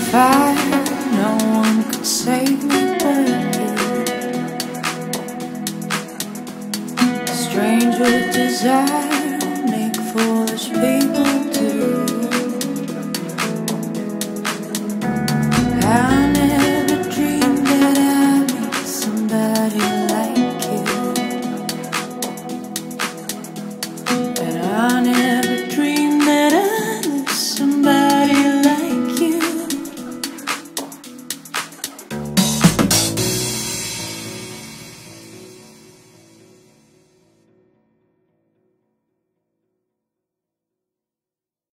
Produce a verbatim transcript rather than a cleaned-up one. fire.